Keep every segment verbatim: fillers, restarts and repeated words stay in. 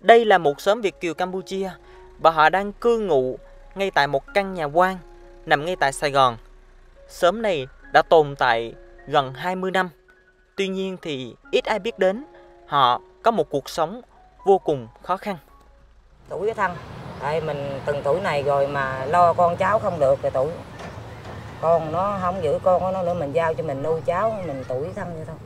Đây là một xóm Việt Kiều Campuchia và họ đang cư ngụ ngay tại một căn nhà quan nằm ngay tại Sài Gòn. Xóm này đã tồn tại gần hai mươi năm. Tuy nhiên thì ít ai biết đến, họ có một cuộc sống vô cùng khó khăn. Tuổi thân, tại mình từng tuổi này rồi mà lo con cháu không được rồi tuổi. Con nó không giữ con nó nữa, mình giao cho mình nuôi cháu, mình tuổi thân vậy thôi.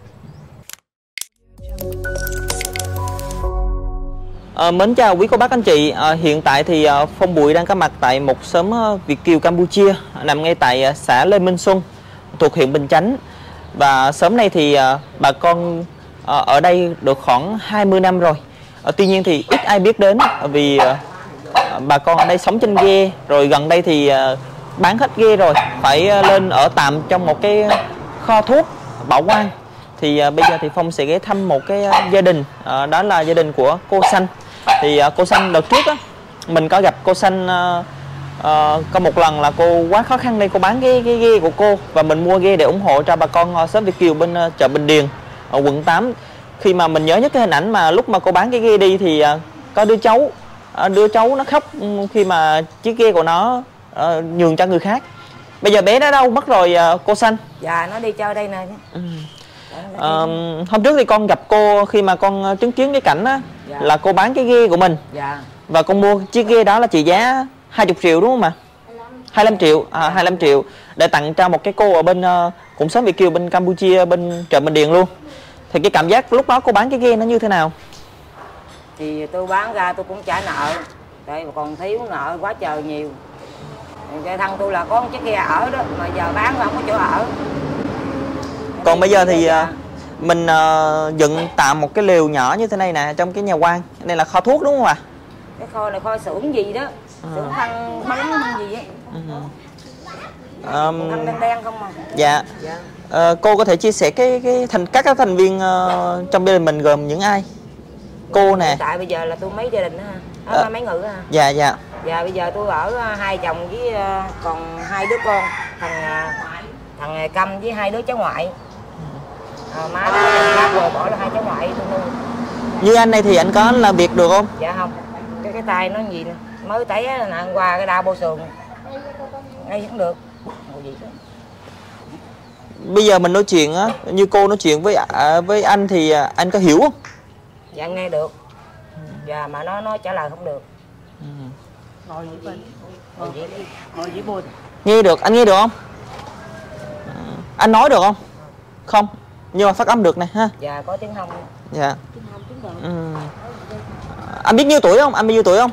À, mến chào quý cô bác anh chị, à, hiện tại thì à, Phong Bụi đang có mặt tại một xóm à, Việt Kiều Campuchia nằm ngay tại à, xã Lê Minh Xuân thuộc huyện Bình Chánh. Và xóm này thì à, bà con à, ở đây được khoảng hai mươi năm rồi. À, tuy nhiên thì ít ai biết đến vì à, bà con ở đây sống trên ghe, rồi gần đây thì à, bán hết ghe rồi, phải à, lên ở tạm trong một cái kho thuốc bảo quản. Thì à, bây giờ thì Phong sẽ ghé thăm một cái à, gia đình, à, đó là gia đình của cô Sanh. Thì à, cô Sanh đợt trước á, mình có gặp cô Sanh à, à, có một lần là cô quá khó khăn đây, cô bán cái, cái ghe của cô và mình mua ghe để ủng hộ cho bà con à, xóm Việt Kiều bên à, chợ Bình Điền ở quận tám. Khi mà mình nhớ nhất cái hình ảnh mà lúc mà cô bán cái ghe đi thì à, có đứa cháu, à, đứa cháu nó khóc khi mà chiếc ghe của nó à, nhường cho người khác. Bây giờ bé nó đâu mất rồi à, cô Sanh? Dạ, nó đi chơi đây nè. Ừ. À, hôm trước thì con gặp cô khi mà con chứng kiến cái cảnh á, dạ, là cô bán cái ghe của mình, dạ, và con mua chiếc ghe đó là trị giá hai mươi triệu đúng không ạ? hai mươi lăm triệu, à, hai mươi lăm triệu để tặng cho một cái cô ở bên cũng xóm Việt Kiều bên Campuchia bên chợ Bình Điền luôn. Thì cái cảm giác lúc đó cô bán cái ghe nó như thế nào? Thì tôi bán ra tôi cũng trả nợ, đây còn thiếu nợ quá trời nhiều. Cái thân tôi là có một chiếc ghe ở đó mà giờ bán mà không có chỗ ở. Còn bây giờ thì mình uh, dựng tạm một cái lều nhỏ như thế này nè trong cái nhà quan. Đây là kho thuốc đúng không ạ? À? Cái kho này kho xưởng gì đó, xưởng thăng bán gì ấy. Um, thăng đen đen không mà. Dạ. Dạ. Uh, cô có thể chia sẻ cái cái thành các cái thành viên uh, trong gia đình mình gồm những ai? Cô nè. Tại bây giờ là tôi mấy gia đình đó ha, à, uh, mấy người đó ha. Dạ dạ. Dạ bây giờ tôi ở hai chồng với uh, còn hai đứa con, thằng uh, thằng này Câm với hai đứa cháu ngoại. À, má má vừa bỏ là hai cháu ngoại tôi nuôi. Như anh này thì anh có làm việc được không? Dạ không. Cái cái tay nó gì nè, mới tấy là qua cái đau bao sườn. Ngay cũng được. Bây giờ mình nói chuyện á, như cô nói chuyện với với anh thì anh có hiểu không? Dạ nghe được. Dạ mà nó nó trả lời không được. Ngồi với ngồi với buồn. Nghe được, anh nghe được không? Anh nói được không? Không. Nhưng mà phát âm được này ha. Dạ có tiếng Hồng. Dạ. Tiếng Hồng tiếng Đậu. Ừ. Anh biết nhiêu tuổi không? Anh bao nhiêu tuổi không?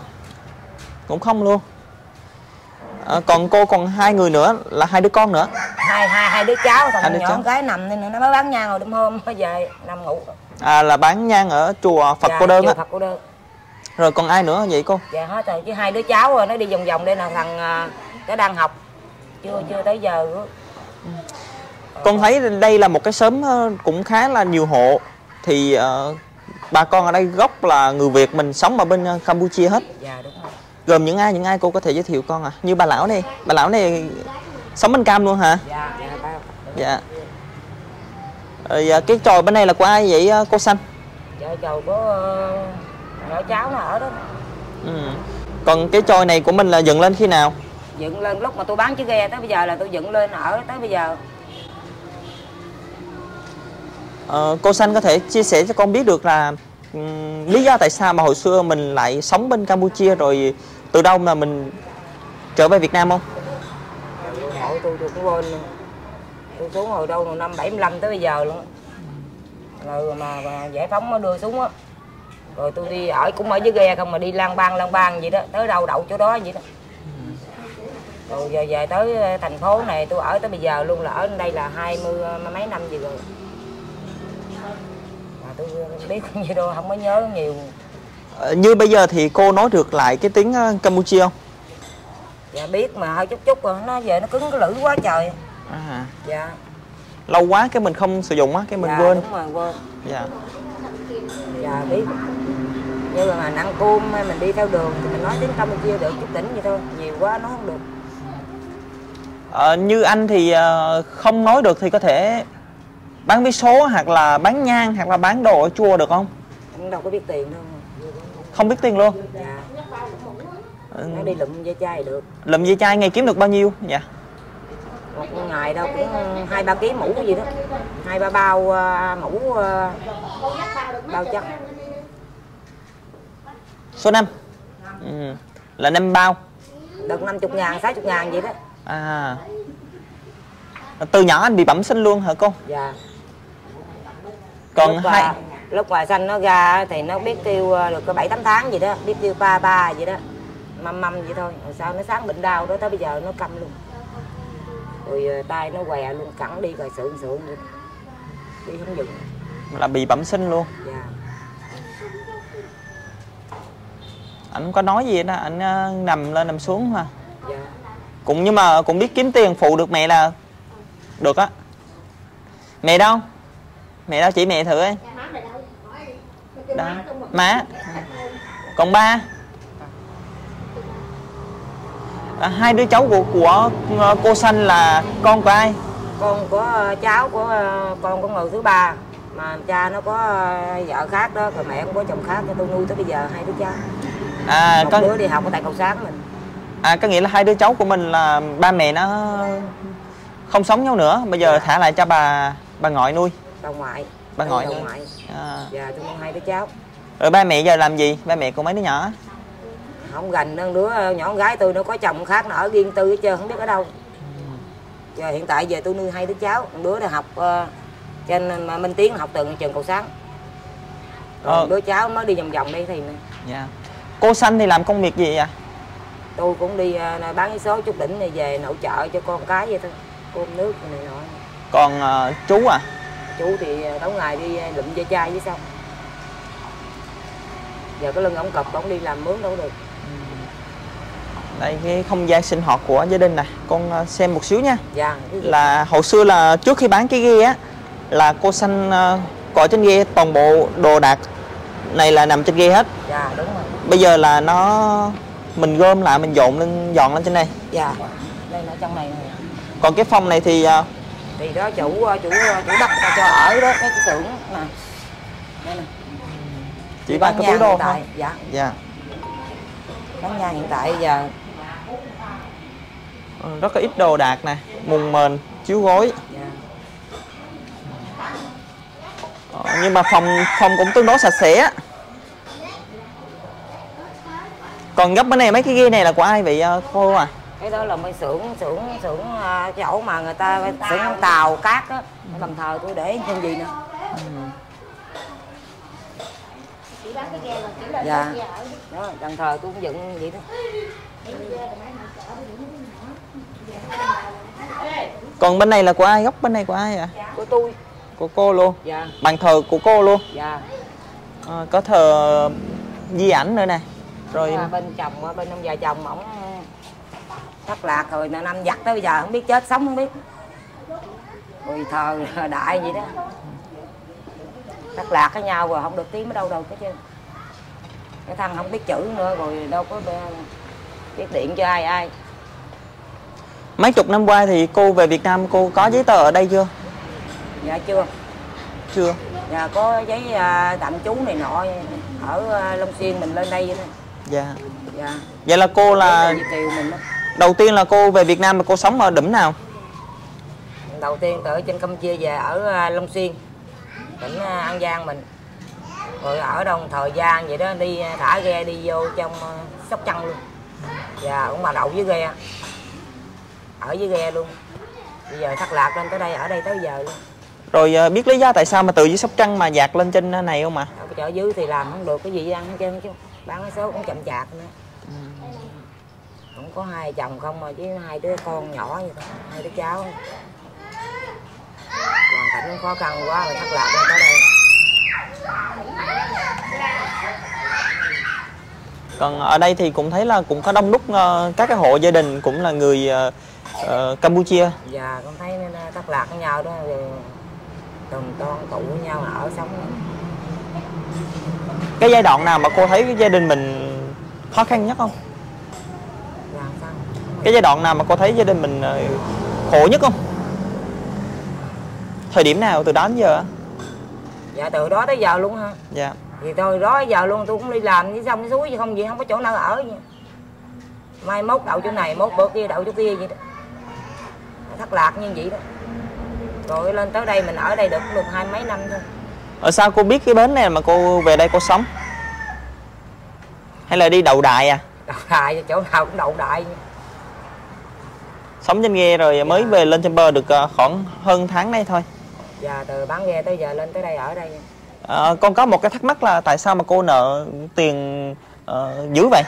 Cũng không luôn. À, còn cô còn hai người nữa là hai đứa con nữa. Hai hai hai đứa cháu thằng nhỏ cháu. Cái nằm nên nó mới bán nhang rồi đêm hôm mới về nằm ngủ. À là bán nhang ở chùa Phật dạ, Cô Đơn á. Phật Cô Đơn. Rồi còn ai nữa vậy cô? Dạ hết rồi, chứ hai đứa cháu rồi nó đi vòng vòng đây là thằng nó đang học. Chưa chưa tới giờ. Ừ. Con thấy đây là một cái xóm cũng khá là nhiều hộ. Thì uh, bà con ở đây gốc là người Việt mình sống ở bên Campuchia hết. Dạ đúng rồi. Gồm những ai, những ai cô có thể giới thiệu con à? Như bà lão này, bà lão này sống bên Cam luôn hả? Dạ. Dạ. Rồi uh, cái tròi bên này là của ai vậy cô Sanh? Dạ tròi của uh, nhỏ cháu nó ở đó. Ừ. Còn cái tròi này của mình là dựng lên khi nào? Dựng lên lúc mà tôi bán chiếc ghe tới bây giờ là tôi dựng lên ở tới bây giờ. Ờ, cô Sanh có thể chia sẻ cho con biết được là um, lý do tại sao mà hồi xưa mình lại sống bên Campuchia rồi từ đâu mà mình trở về Việt Nam không? Hồi tôi tôi cũng quên, tôi xuống hồi đâu năm bảy mươi lăm tới bây giờ luôn, rồi mà, mà giải phóng nó đưa xuống á, rồi tôi đi ở cũng ở dưới ghe không mà đi lang bang lang bang vậy đó, tới đâu đậu chỗ đó vậy đó, rồi giờ về tới thành phố này tôi ở tới bây giờ luôn là ở đây là hai mươi mấy năm gì rồi. Tôi biết gì đâu, không có nhớ nhiều. Như bây giờ thì cô nói được lại cái tiếng Campuchia không? Dạ biết mà hơi chút chút rồi, nó về nó cứng cái lưỡi quá trời. À. Dạ. Lâu quá cái mình không sử dụng á, cái mình dạ, quên. Đúng rồi, quên. Dạ. Dạ biết. Như mà ăn cơm hay mình đi theo đường thì mình nói tiếng Campuchia được chút tỉnh vậy thôi, nhiều quá nói không được. À, như anh thì không nói được thì có thể bán vé số hoặc là bán nhang hoặc là bán đồ ở chua được không? Anh đâu có biết tiền đâu. Không biết tiền luôn. Dạ. Nó đi lụm dây chai được. Lụm dây chai ngày kiếm được bao nhiêu? Dạ. Một ngày đâu cũng hai ba ký mũ gì đó, hai ba bao uh, mũ uh, bao chắc. Số năm. Ừ. Là năm bao. Được năm mươi ngàn, sáu mươi ngàn vậy đó. À. Từ nhỏ anh bị bẩm sinh luôn hả cô? Dạ. Còn lúc hai... Bà, lúc mà sanh nó ra thì nó biết kêu được có bảy tám tháng gì đó, biết kêu ba ba vậy đó, mâm mâm vậy thôi. Rồi sau nó sáng bệnh đau đó, tới bây giờ nó câm luôn. Rồi tay nó què luôn, cẳng đi rồi sượng sượng luôn. Đi không dừng. Là bị bẩm sinh luôn? Dạ. Anh có nói gì đó, anh nằm lên nằm xuống mà. Dạ. Cũng nhưng mà cũng biết kiếm tiền phụ được mẹ là được á. Mẹ đâu? Mẹ đâu chỉ mẹ thử ấy. Đó. Má. Còn ba. À, hai đứa cháu của của cô Sanh là con của ai? Con của cháu của con của người thứ ba, mà cha nó có vợ khác đó, rồi mẹ cũng có chồng khác, cho tôi nuôi tới bây giờ hai đứa cháu. À, một có... đứa đi học ở tại Cầu Sáng mình. À, có nghĩa là hai đứa cháu của mình là ba mẹ nó không sống nhau nữa, bây giờ à. Thả lại cho bà bà ngoại nuôi. Bà ngoại. Bà ngoại. Bà ngoại. À. Dạ, tôi nuôi hai đứa cháu. Rồi ba mẹ giờ làm gì? Ba mẹ của mấy đứa nhỏ? Không gành nữa, đứa nhỏ con gái tôi nó có chồng khác, nó ở riêng tư hết trơn, không biết ở đâu. Giờ hiện tại về tôi nuôi hai đứa cháu, một đứa đã học uh, trên Minh Tiến, học từ trường Cầu Sáng. Ờ. Đứa cháu mới đi vòng vòng đi thì. Dạ. Cô Sanh thì làm công việc gì vậy? Tôi cũng đi uh, bán vé số chút đỉnh này về nội trợ cho con cái vậy thôi, cơm nước này nọ. Còn uh, chú à? Chú thì tối ngày đi lụm dây chai với xong. Giờ cái lưng ổng cọp, ổng đi làm mướn đâu được. Đây cái không gian sinh hoạt của gia đình này, con xem một xíu nha. Dạ. Là hồi xưa là trước khi bán cái ghe á, là cô Sanh có trên ghe toàn bộ đồ đạc này là nằm trên ghe hết. Dạ đúng rồi. Bây giờ là nó mình gom lại mình dọn lên dọn lên trên đây. Dạ. Đây là trong này này. Còn cái phòng này thì thì đó chủ chủ chủ đất cho ở đó, cái xưởng nè. Đây nè. Chỉ bán cái túi đồ thôi. Dạ. Dạ. Bán nhà hiện tại giờ rất là ít đồ đạc nè, mùng mền, chiếu gối. Dạ. Ờ, nhưng mà phòng phòng cũng tương đối sạch sẽ. Còn gấp bên này mấy cái ghe này là của ai vậy cô à? Cái đó là mấy xưởng xưởng xưởng chỗ mà người ta xưởng tàu cát á, Cần Thơ tôi để không gì nữa. Ừ. Dạ. Đó, Cần Thơ tôi cũng dựng vậy đó. Còn bên này là của ai? Góc bên này của ai ạ? Của tôi. Của cô luôn? Dạ. Bàn thờ của cô luôn? Dạ. À, có thờ di ảnh nữa nè. Rồi à, bên chồng, bên ông già chồng ổng thất lạc rồi, năm giặt tới bây giờ không biết chết sống không biết. Rồi thờ đại vậy đó. Thất lạc với nhau rồi không được tiếng ở đâu đâu cái chứ. Cái thằng không biết chữ nữa rồi đâu có biết điện cho ai ai. Mấy chục năm qua thì cô về Việt Nam cô có giấy tờ ở đây chưa? Dạ chưa. Chưa. Dạ có giấy tạm trú này nọ ở Long Xuyên mình lên đây vậy đó. Dạ. Dạ. Vậy là cô là Việt Kiều mình đó. Đầu tiên là cô về Việt Nam mà cô sống ở đỉnh nào? Đầu tiên từ trên Campuchia về ở Long Xuyên, tỉnh An Giang mình. Rồi ở đâu thời gian vậy đó đi thả ghe đi vô trong Sóc Trăng luôn. Và cũng bà đậu với ghe. Ở dưới ghe luôn. Bây giờ thất lạc lên tới đây, ở đây tới giờ luôn. Rồi biết lý do tại sao mà từ dưới Sóc Trăng mà dạt lên trên này không ạ? À? Ở dưới thì làm không được, cái gì ăn hết trơn chứ. Bán cái số cũng chậm chạp nữa. Ừ. Cũng có hai chồng không mà, chứ hai đứa con nhỏ vậy thôi, hai đứa cháu. Hoàn cảnh cũng khó khăn quá rồi thất lạc lên tới đây. Còn ở đây thì cũng thấy là cũng có đông đúc uh, các cái hộ gia đình cũng là người uh, uh, Campuchia. Dạ, con thấy nên thất lạc với nhau đó, đồng con tụ với nhau ở sống. Cái giai đoạn nào mà cô thấy cái gia đình mình khó khăn nhất không? Dạ, sao? Cái giai đoạn nào mà cô thấy gia đình mình uh, khổ nhất không? Thời điểm nào từ đó đến giờ? Dạ, từ đó tới giờ luôn ha. Dạ. Thì tôi đó giờ luôn tôi cũng đi làm với xong suối chứ không gì không có chỗ nào ở. Mai mốt đậu chỗ này, mốt bữa kia đậu chỗ kia vậy đó. Thất lạc như vậy đó. Rồi lên tới đây mình ở đây được được hai mấy năm thôi. Ở sao cô biết cái bến này mà cô về đây cô sống? Hay là đi đậu đại à? Đậu đại, chỗ nào cũng đậu đại. Sống trên ghe rồi mới dạ. Về lên trên bờ được khoảng hơn tháng nay thôi. Dạ, từ bán ghe tới giờ lên tới đây ở đây. À, con có một cái thắc mắc là tại sao mà cô nợ tiền uh, dữ vậy?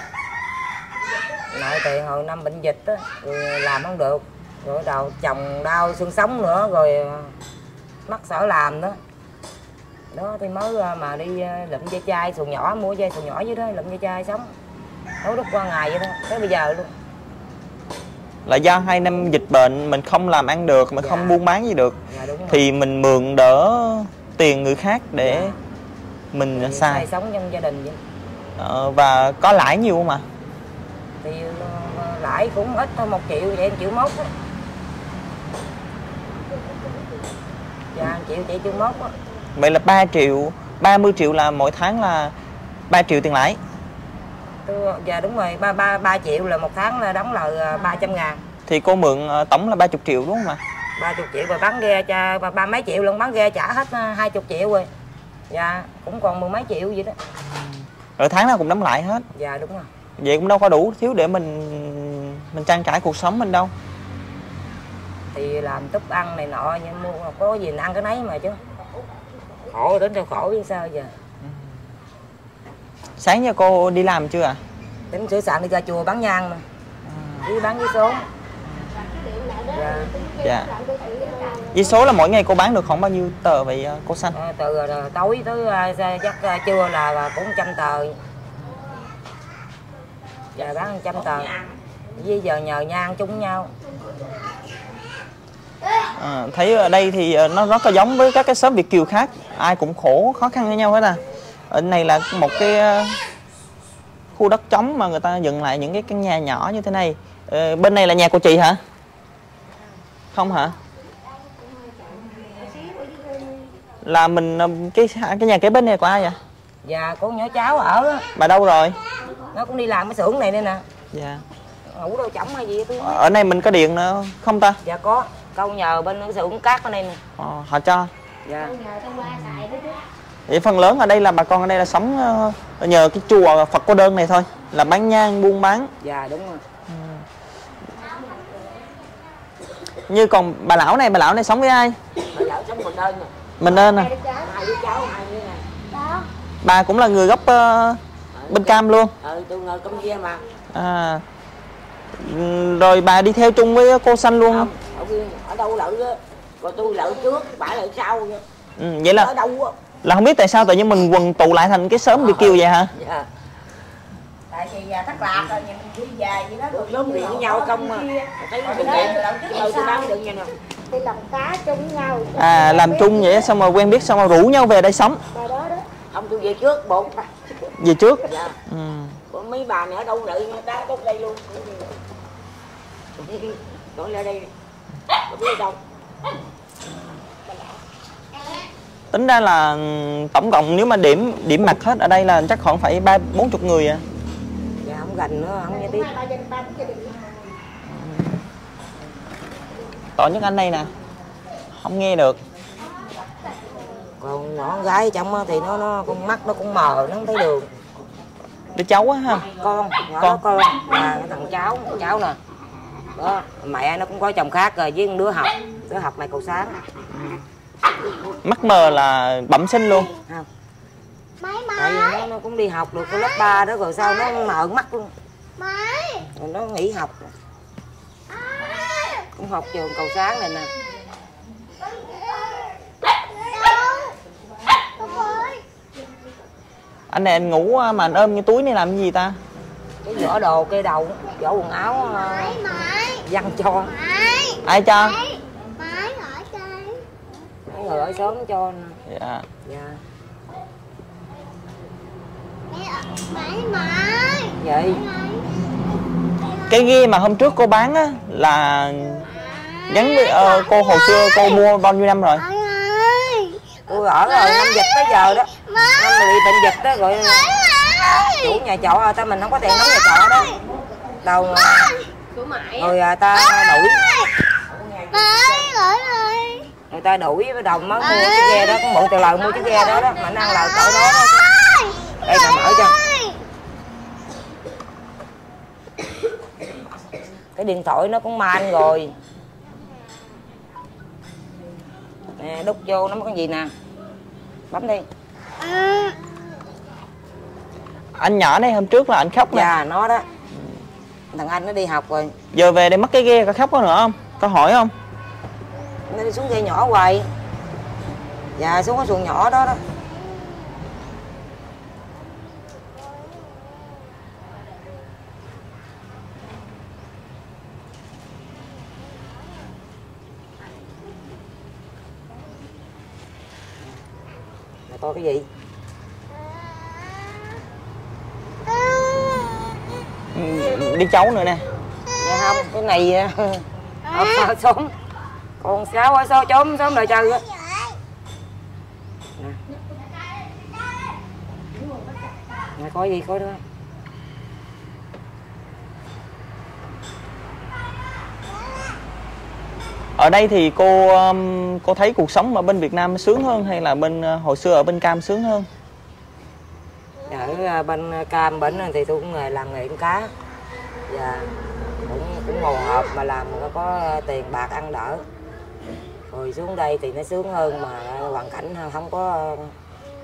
Nợ tiền hồi năm bệnh dịch á, làm không được. Rồi đầu chồng đau xương sống nữa, rồi mắc sở làm đó. Đó thì mới mà đi lụm dây chai xuồng nhỏ, mua dây xuồng nhỏ dưới đó, lụm dây chai sống. Nấu đúc qua ngày vậy đó, tới bây giờ luôn. Là do hai năm dịch bệnh mình không làm ăn được, mình dạ. Không buôn bán gì được dạ, thì mình mượn đỡ tiền người khác để dạ. Mình thì xài sống trong gia đình vậy. Ờ, và có lãi nhiều không ạ? Thì lãi cũng ít thôi, một triệu vậy, triệu mốt á. Dạ, một triệu vậy, triệu mốt á. Vậy là ba triệu, ba mươi triệu là mỗi tháng là ba triệu tiền lãi. Tôi, dạ đúng rồi, ba, ba, ba triệu là một tháng là đóng là ba trăm ngàn. Thì cô mượn tổng là ba mươi triệu đúng không ạ? ba mươi triệu rồi bán ghe, cha, ba mấy triệu luôn, bán ghe trả hết hai mươi triệu rồi. Dạ, cũng còn mười mấy triệu vậy đó. Rồi tháng nào cũng đóng lại hết. Dạ đúng rồi. Vậy cũng đâu có đủ thiếu để mình mình trang trải cuộc sống mình đâu. Thì làm túp ăn này nọ, nhưng mua có gì ăn cái nấy mà chứ. Khổ đến theo khổ chứ sao giờ. Sáng giờ cô đi làm chưa ạ? À? Tính sửa sạn đi ra chùa bán nhang mà. Đi bán vé số. Dạ. Dạ. Vé số là mỗi ngày cô bán được khoảng bao nhiêu tờ vậy cô Sanh? À, từ tối tới chắc trưa là cũng trăm tờ. Dạ bán trăm tờ. Với giờ nhờ nhang chung nhau. À, thấy ở đây thì nó rất là giống với các cái xóm Việt Kiều khác. Ai cũng khổ, khó khăn với nhau hết à. Ở này là một cái khu đất trống mà người ta dựng lại những cái căn nhà nhỏ như thế này. Ờ, bên này là nhà của chị hả? Không hả? Là mình cái cái nhà kế bên này của ai vậy? Dạ của nhỏ cháu ở đó. Bà đâu rồi? Nó cũng đi làm cái xưởng này đây nè. Dạ. Ngủ đâu chổng hay gì tôi. Ở này mình có điện nữa không ta? Dạ có. Câu nhờ bên cái xưởng cát bên đây nè. Ờ, họ cho. Dạ. Vậy phần lớn ở đây là bà con ở đây là sống nhờ cái chùa Phật Cô Đơn này thôi. Là bán nhang, buôn bán. Dạ đúng rồi. Ừ. Như còn bà lão này, bà lão này sống với ai? Bà lão sống mình ơn nè. Mình ơn nè. Bà cũng là người gốc uh, ừ, bên Cam luôn. Ừ, tôi ngồi Campuchia mà. À. Rồi bà đi theo chung với cô Sanh luôn không? Không, ở đâu lợ đó. Rồi tôi lợ trước, bà lợ sau. Ừ, vậy là... Ở đâu đó. Là không biết tại sao tự nhiên mình quần tụ lại thành cái xóm Việt Kiều vậy hả? Dạ. Tại vì thất lạc rồi, nhà mình đi về vậy đó. Được lớn miệng với nhau không à. Thấy nó bình điện, đầu tôi bán được nha nè. Đi làm cá chung với nhau. À, làm chung vậy xong rồi quen biết xong rồi rủ nhau về đây sống. Rồi đó đó. Ông tôi về trước, bột. Về trước? Dạ. Ừ. Mấy bà này ở đâu đợi người ta tốt đây luôn. Đổi lại đây. Không biết đâu. Tính ra là tổng cộng nếu mà điểm điểm mặt hết ở đây là chắc khoảng phải ba bốn chục người à. Dạ không gần nữa, không nghe tiếp. Tội nhất anh đây nè, không nghe được. Còn nhỏ con gái trong thì nó nó con mắt nó cũng mờ, nó không thấy đường. Đứa cháu á ha. Con, nhỏ con, con. À, thằng cháu, thằng cháu nè. Đó, mẹ nó cũng có chồng khác rồi với đứa học, đứa học này cầu sáng. Mắt mờ là bẩm sinh luôn. Không. Tại vì nó, nó cũng đi học được cái lớp ba đó rồi sao nó mờ mắt luôn. Rồi nó nghỉ học. Cũng học trường cầu sáng này nè. Anh này anh ngủ mà anh ôm cái túi này làm cái gì ta? Cái vỏ đồ kê đầu, vỏ quần áo văn cho. Ai cho? Người ở sớm cho nè. Dạ. Dạ. Vậy. Cái ghi mà hôm trước cô bán á là gắn với uh, cô hồi xưa cô mua bao nhiêu năm rồi? Tôi ở rồi năm dịch tới giờ đó. Nó bị bệnh dịch đó rồi. Chủ nhà trọ à, ta mình không có tiền đóng nhà trọ đó. Đầu rồi à, ta đuổi. Người ta đuổi với đồng á, mua chiếc ghe đó, cũng mượn từ lời mua chiếc ghe đó đó, mà nó ăn lời tội đó. Đây ta mở cho. Cái điện thoại nó cũng man rồi. Nè, đút vô nó có cái gì nè. Bấm đi. À. Anh nhỏ này hôm trước là anh khóc nè. Dạ, nó đó. Thằng anh nó đi học rồi. Giờ về đây mất cái ghe, có khóc có nữa không? Có hỏi không? Nó đi xuống ghe nhỏ hoài. Dạ, xuống cái xuồng nhỏ đó đó. Coi cái gì? Đi cháu nữa nè. Dạ không, cái này ở xóm. Còn sáu ở sao chốn xóm đời trời á. Nè, coi gì coi nữa. Ở đây thì cô cô thấy cuộc sống ở bên Việt Nam sướng hơn hay là bên hồi xưa ở bên Cam sướng hơn? Ở bên Cam bển thì tôi cũng làm nghề cá và cũng cũng ngồi hộp mà làm nó có tiền bạc ăn đỡ. Rồi xuống đây thì nó sướng hơn mà hoàn cảnh không có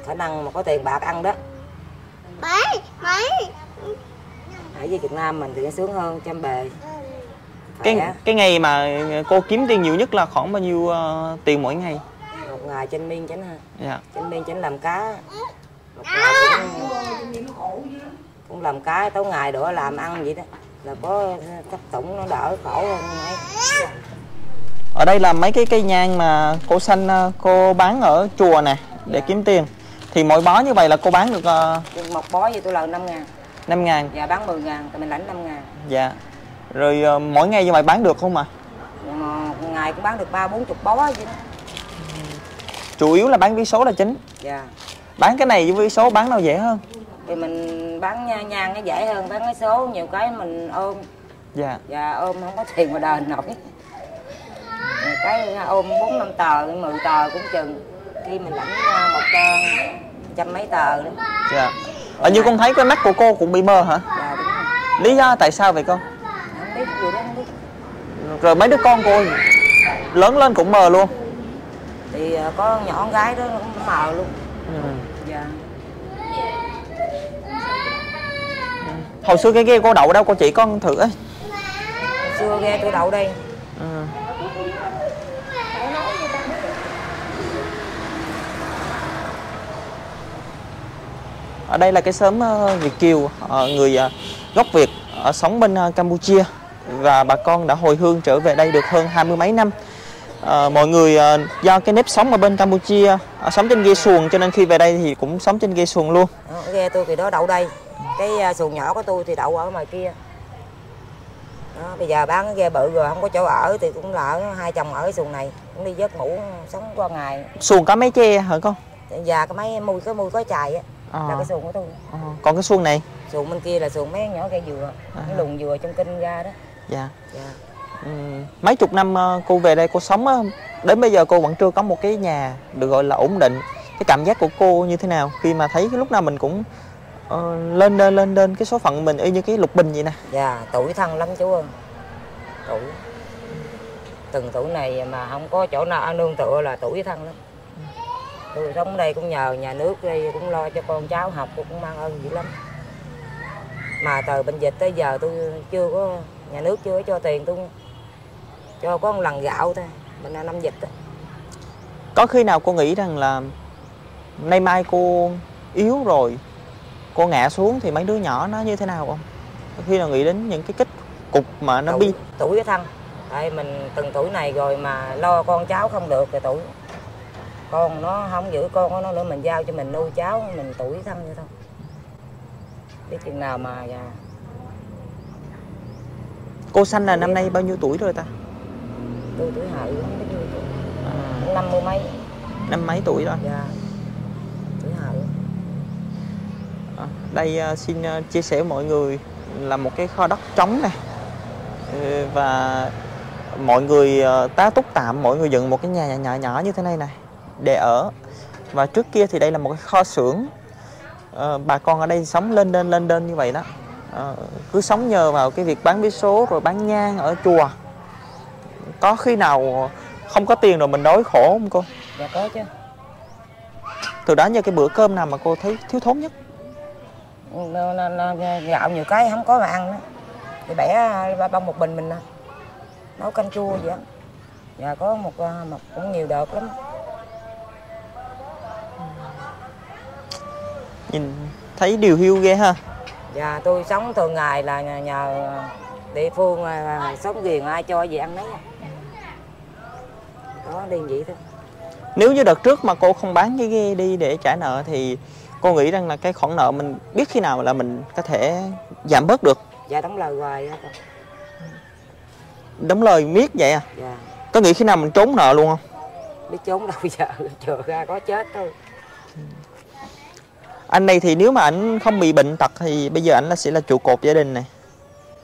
khả năng mà có tiền bạc ăn đó. Bảy, bảy. Ở với Việt Nam mình thì nó sướng hơn chăm bề. Cái à? Cái ngày mà cô kiếm tiền nhiều nhất là khoảng bao nhiêu uh, tiền mỗi ngày? Một ngày trên Biên Chánh ha. Dạ. Trên Biên Chánh làm cá. Một ngày cũng, cũng làm cá tối ngày đổ làm ăn vậy đó. Là có cấp tủng nó đỡ khổ hơn mấy. Ở đây là mấy cái cây nhang mà cô Sanh cô bán ở chùa nè để dạ. kiếm tiền. Thì mỗi bó như vậy là cô bán được uh... một bó vậy tôi lời năm ngàn. năm ngàn. Dạ bán mười ngàn thì mình lãnh năm ngàn. Dạ. Rồi uh, mỗi ngày như mày bán được không ạ? À? Ngày cũng bán được ba bốn chục bó vậy đó. Chủ yếu là bán vé số là chính. Dạ. Bán cái này với vé số bán đâu dễ hơn? Thì mình bán nhang nó dễ hơn, bán vé số nhiều cái mình ôm. Dạ. Dạ ôm không có tiền mà đền nổi. Cái ôm bốn năm tờ, mười tờ cũng chừng. Khi mình lãnh một trăm mấy tờ nữa. Dạ. Ở như con thấy cái mắt của cô cũng bị mờ hả? Dạ đúng rồi. Lý do tại sao vậy con? Rồi mấy đứa con cô lớn lên cũng mờ luôn. Thì có nhỏ con gái đó cũng mờ luôn. Ừ. Dạ. Hồi xưa cái ghe cô đậu đâu cô chỉ con thử ấy. Hồi xưa ghe tôi đậu đây. Ừ. Ở đây là cái xóm Việt Kiều, người gốc Việt ở sống bên Campuchia. Và bà con đã hồi hương trở về đây được hơn hai mươi mấy năm. à, Mọi người à, do cái nếp sống ở bên Campuchia à, sống trên ghe xuồng cho nên khi về đây thì cũng sống trên ghe xuồng luôn. Ở ghe tôi thì đó đậu đây. Cái xuồng nhỏ của tôi thì đậu ở ngoài kia đó. Bây giờ bán cái ghe bự rồi không có chỗ ở thì cũng là hai chồng ở cái xuồng này. Cũng đi vớt ngủ sống qua ngày. Xuồng có mấy che hả con? Dạ cái mấy mui, cái mui có chài á. À. Là cái xuồng của tôi. À. Còn cái xuồng này? Xuồng bên kia là xuồng mấy nhỏ ghe dừa. À. Cái lùn dừa trong kinh ra đó. Dạ. Dạ. Ừ, mấy chục năm cô về đây cô sống đến bây giờ cô vẫn chưa có một cái nhà được gọi là ổn định. Cái cảm giác của cô như thế nào khi mà thấy cái lúc nào mình cũng uh, lên lên lên lên cái số phận mình y như cái Lục Bình vậy nè? Dạ tuổi thân lắm chú ơi. Tuổi từng tuổi này mà không có chỗ nào nương tựa là tuổi thân lắm. Tôi sống đây cũng nhờ nhà nước đây cũng lo cho con cháu học, cô cũng mang ơn dữ lắm. Mà từ bệnh dịch tới giờ tôi chưa có, nhà nước chưa cho tiền tôi, cho có một lần gạo thôi, mình là năm dịch đó. Có khi nào cô nghĩ rằng là nay mai cô yếu rồi, cô ngã xuống thì mấy đứa nhỏ nó như thế nào không? Có khi nào nghĩ đến những cái kết cục mà nó bi? Tuổi thân, tại mình từng tuổi này rồi mà lo con cháu không được rồi tuổi. Con nó không giữ con nó nữa, mình giao cho mình nuôi cháu, mình tuổi thân vậy thôi. Biết chừng nào mà dạ. Cô Sanh là năm nay bao nhiêu tuổi rồi ta? Tôi tuổi Hợi, không biết nhiêu tuổi. À. Năm mươi mấy. Năm mấy tuổi rồi? Dạ. Tuổi Hợi. Đây xin chia sẻ với mọi người là một cái kho đất trống này, và mọi người tá túc tạm, mọi người dựng một cái nhà nhỏ nhỏ như thế này này để ở. Và trước kia thì đây là một cái kho xưởng, à, bà con ở đây sống lên lên lên lên như vậy đó, à, cứ sống nhờ vào cái việc bán vé số rồi bán nhang ở chùa. Có khi nào không có tiền rồi mình đói khổ không cô? Dạ có chứ. Từ đó giờ cái bữa cơm nào mà cô thấy thiếu thốn nhất? Gạo nhiều cái không có mà ăn đó, thì bẻ bông một bình mình nấu canh chua vậy đó. Dạ có một, một cũng nhiều đợt lắm. Nhìn thấy điều hiu ghê ha. Dạ tôi sống thường ngày là nhờ, nhờ địa phương sống ghiền, ai cho gì ăn nấy đó, điên vậy thôi. Nếu như đợt trước mà cô không bán cái ghe đi để trả nợ thì cô nghĩ rằng là cái khoản nợ mình biết khi nào là mình có thể giảm bớt được? Dạ đóng lời hoài đó. Đóng lời miết vậy à? Dạ. Có nghĩ khi nào mình trốn nợ luôn không? Biết trốn đâu giờ, chừa ra có chết thôi. Anh này thì nếu mà ảnh không bị bệnh tật thì bây giờ ảnh là sẽ là trụ cột gia đình này.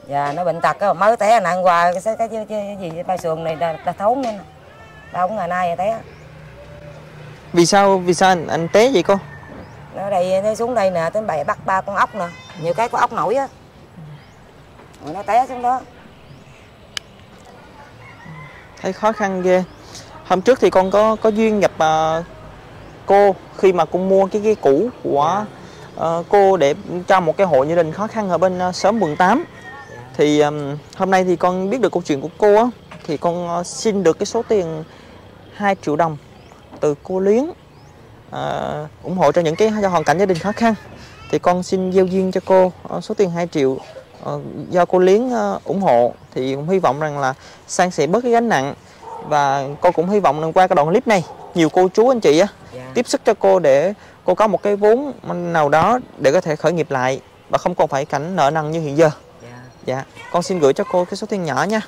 Dạ nó bệnh tật á, mới té nặng hoài cái cái, cái cái gì cái bao sườn này đã, đã thốn nên đâu ngày nay là té. Vì sao vì sao anh, anh té vậy cô? Nó đây nó xuống đây nè, tới bày bắt ba con ốc nè, nhiều cái có ốc nổi á. Rồi nó té xuống đó. Thấy khó khăn ghê. Hôm trước thì con có có duyên gặp uh, cô khi mà cô mua cái cái cũ của uh, cô để cho một cái hộ gia đình khó khăn ở bên uh, xóm quận tám. Thì um, hôm nay thì con biết được câu chuyện của cô á, thì con uh, xin được cái số tiền hai triệu đồng từ cô Luyến, uh, ủng hộ cho những cái cho hoàn cảnh gia đình khó khăn. Thì con xin gieo duyên cho cô uh, số tiền hai triệu uh, do cô Luyến uh, ủng hộ. Thì cũng hy vọng rằng là san sẻ bớt cái gánh nặng, và cô cũng hy vọng rằng qua cái đoạn clip này nhiều cô chú anh chị á yeah. tiếp sức cho cô để cô có một cái vốn nào đó để có thể khởi nghiệp lại và không còn phải cảnh nợ nần như hiện giờ. Yeah. Dạ, con xin gửi cho cô cái số tiền nhỏ nha.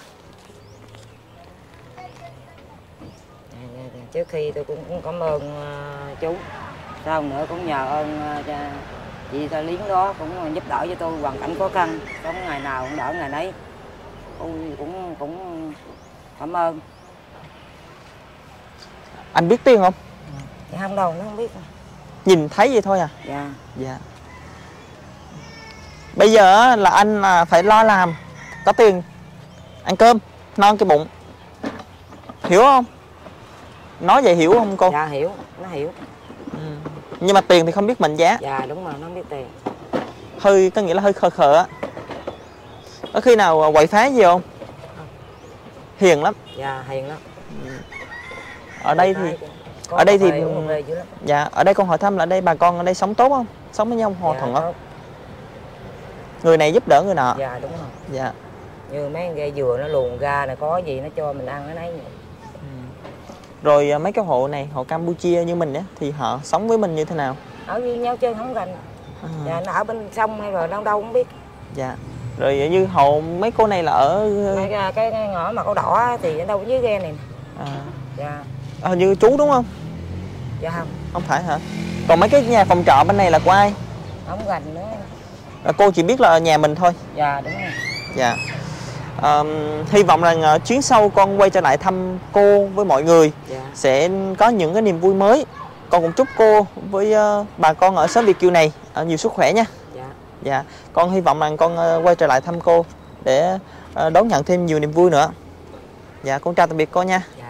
Trước khi tôi cũng, cũng cảm ơn uh, chú, sau nữa cũng nhờ ơn uh, chị Thơ Liến đó cũng giúp đỡ cho tôi hoàn cảnh khó khăn, sống ngày nào cũng đỡ ngày nấy. Tôi cũng cũng cảm ơn. Anh biết tiếng không? Dạ không đâu, nó không biết. Nhìn thấy vậy thôi à? Dạ. Dạ. Bây giờ là anh phải lo làm, có tiền, ăn cơm, non cái bụng. Hiểu không? Nói vậy hiểu không cô? Dạ hiểu, nó hiểu. Ừ. Nhưng mà tiền thì không biết mệnh giá. Dạ đúng rồi, nó không biết tiền. Hơi, có nghĩa là hơi khờ khờ á. Có khi nào quậy phá gì không? Hiền lắm. Dạ hiền lắm. Ừ. Ở đây thì có ở đây thì dạ ở đây con hỏi thăm là đây bà con ở đây sống tốt không, sống với nhau hòa dạ, thuận không, người này giúp đỡ người nọ? Dạ đúng rồi. Dạ như mấy con ghe dừa nó luồn ra là có gì nó cho mình ăn nó nấy. Ừ. Rồi mấy cái hộ này, hộ Campuchia như mình á thì họ sống với mình như thế nào? Ở với nhau chơi không rành. À. Dạ nó ở bên sông hay rồi đâu đâu không biết. Dạ rồi như hộ mấy cô này là ở cái, cái, cái ngõ mà có đỏ thì ở đâu dưới ghe này. À. Dạ. À, hình như chú đúng không? Dạ không. Không phải hả? Còn mấy cái nhà phòng trọ bên này là của ai? Không gành nữa. À, cô chỉ biết là nhà mình thôi. Dạ đúng rồi. Dạ. À, hy vọng rằng chuyến sau con quay trở lại thăm cô với mọi người dạ. sẽ có những cái niềm vui mới. Con cũng chúc cô với uh, bà con ở xóm Việt Kiều này uh, nhiều sức khỏe nha. Dạ. Dạ. Con hy vọng rằng con uh, quay trở lại thăm cô để uh, đón nhận thêm nhiều niềm vui nữa. Dạ con chào tạm biệt cô nha. Dạ.